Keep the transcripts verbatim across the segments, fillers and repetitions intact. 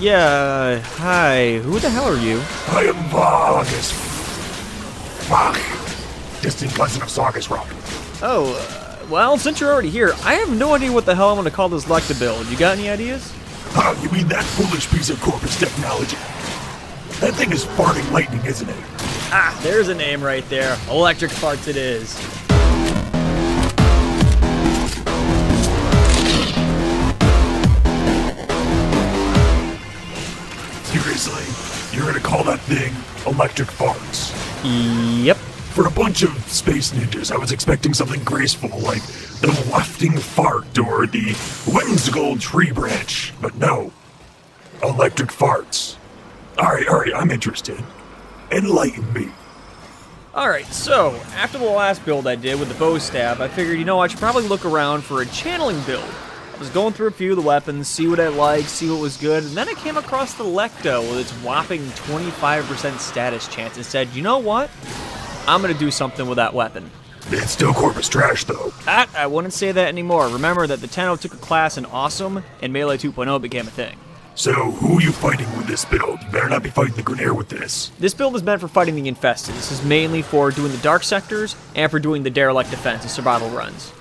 Yeah, hi. Who the hell are you? I am Vargus. Varg. Distant cousin of Sargas Rock. Oh, uh, well, since you're already here, I have no idea what the hell I'm going to call this Lectabil. You got any ideas? Oh, you mean that foolish piece of Corpus technology? That thing is farting lightning, isn't it? Ah, there's a name right there. Electric Farts it is. Seriously, you're gonna call that thing Electric Farts? Yep. For a bunch of space ninjas, I was expecting something graceful like the wafting fart or the whimsical tree branch, but no. Electric Farts. Alright, alright, I'm interested. Enlighten me. Alright, so, after the last build I did with the bow stab, I figured, you know, I should probably look around for a channeling build. I was going through a few of the weapons, see what I liked, see what was good, and then I came across the Lecto with its whopping twenty-five percent status chance and said, you know what? I'm gonna do something with that weapon. It's still Corpus trash, though. That, I wouldn't say that anymore. Remember that the Tenno took a class in Awesome, and Melee two point oh became a thing. So, who are you fighting with this build? You better not be fighting the Grineer with this. This build is meant for fighting the Infested. This is mainly for doing the Dark Sectors, and for doing the Derelict Defense and survival runs.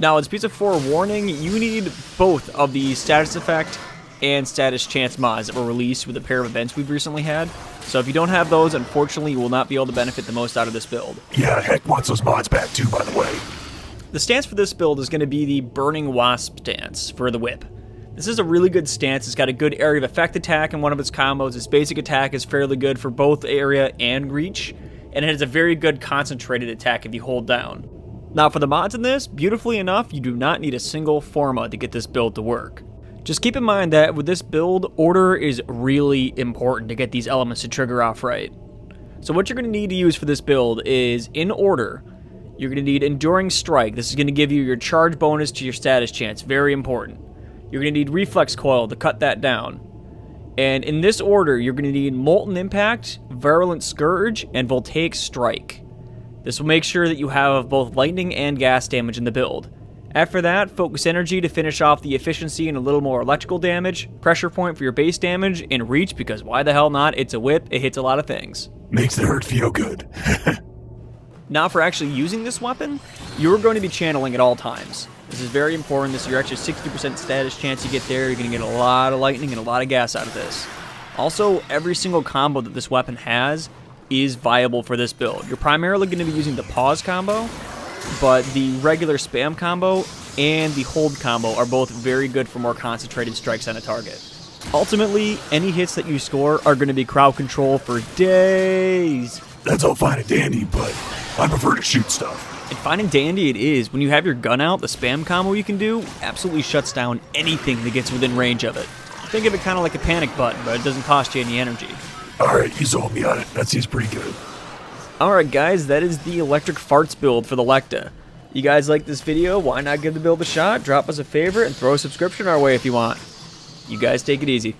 Now, as a piece of forewarning, you need both of the status effect and status chance mods that were released with a pair of events we've recently had. So if you don't have those, unfortunately, you will not be able to benefit the most out of this build. Yeah, heck wants those mods back too, by the way. The stance for this build is going to be the Burning Wasp stance for the whip. This is a really good stance. It's got a good area of effect attack in one of its combos. Its basic attack is fairly good for both area and reach, and it has a very good concentrated attack if you hold down. Now for the mods in this, beautifully enough, you do not need a single forma to get this build to work. Just keep in mind that with this build, order is really important to get these elements to trigger off right. So what you're going to need to use for this build is, in order, you're going to need Enduring Strike. This is going to give you your charge bonus to your status chance, very important. You're going to need Reflex Coil to cut that down. And in this order, you're going to need Molten Impact, Virulent Scourge, and Voltaic Strike. This will make sure that you have both lightning and gas damage in the build. After that, focus energy to finish off the efficiency and a little more electrical damage, pressure point for your base damage, and reach because why the hell not, it's a whip, it hits a lot of things. Makes the hurt feel good. Now for actually using this weapon, you're going to be channeling at all times. This is very important. This is your extra sixty percent status chance you get there, you're going to get a lot of lightning and a lot of gas out of this. Also, every single combo that this weapon has is viable for this build. You're primarily going to be using the pause combo, but the regular spam combo and the hold combo are both very good for more concentrated strikes on a target. Ultimately, any hits that you score are going to be crowd control for days. That's all fine and dandy, but I prefer to shoot stuff. And fine and dandy it is. When you have your gun out, the spam combo you can do absolutely shuts down anything that gets within range of it. Think of it kind of like a panic button, but it doesn't cost you any energy. Alright, you sold me on it. That seems pretty good. Alright guys, that is the Electric Farts build for the Lecta. You guys like this video? Why not give the build a shot? Drop us a favorite and throw a subscription our way if you want. You guys take it easy.